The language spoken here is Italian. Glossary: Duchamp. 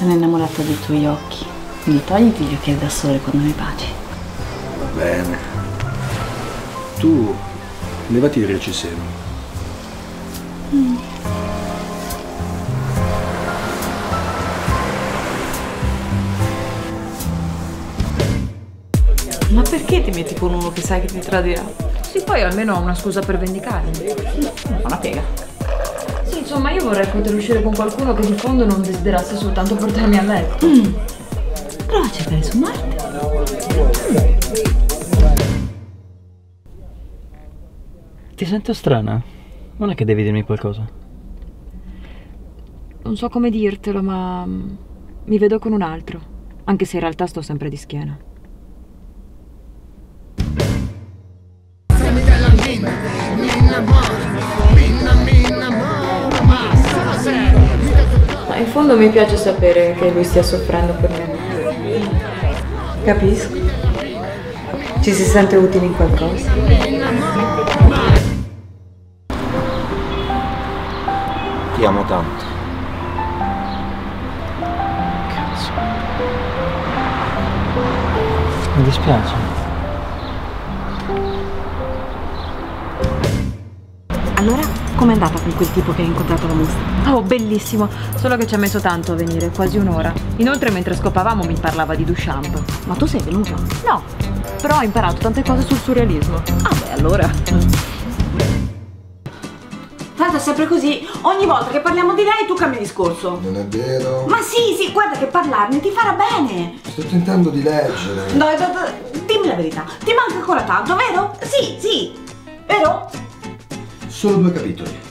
sono innamorata dei tuoi occhi, quindi togliti gli occhiali da sole quando mi baci. Va bene. Tu levati il reggiseno. Ma perché ti metti con uno che sai che ti tradirà? Sì, poi almeno ho una scusa per vendicarmi. Non fa una piega. Insomma, io vorrei poter uscire con qualcuno che di fondo non desiderasse soltanto portarmi a letto. Prova a cercare su Marte. Ti sento strana? Non è che devi dirmi qualcosa? Non so come dirtelo, ma mi vedo con un altro. Anche se in realtà sto sempre di schiena. In fondo mi piace sapere che lui stia soffrendo per me. Capisco. Ci si sente utili in qualcosa. Ti amo tanto. Cazzo. Mi dispiace. Allora? Com'è andata con quel tipo che hai incontrato alla mostra? Oh, bellissimo! Solo che ci ha messo tanto a venire, quasi un'ora. Inoltre, mentre scopavamo, mi parlava di Duchamp. Ma tu sei venuta? No, però ho imparato tante cose sul surrealismo. Ah beh, allora... Tanto è sempre così, ogni volta che parliamo di lei tu cambi discorso. Non è vero? Ma sì, guarda che parlarne ti farà bene! Sto tentando di leggere. No, dimmi la verità, ti manca ancora tanto, vero? Sì, vero? Solo 2 capitoli.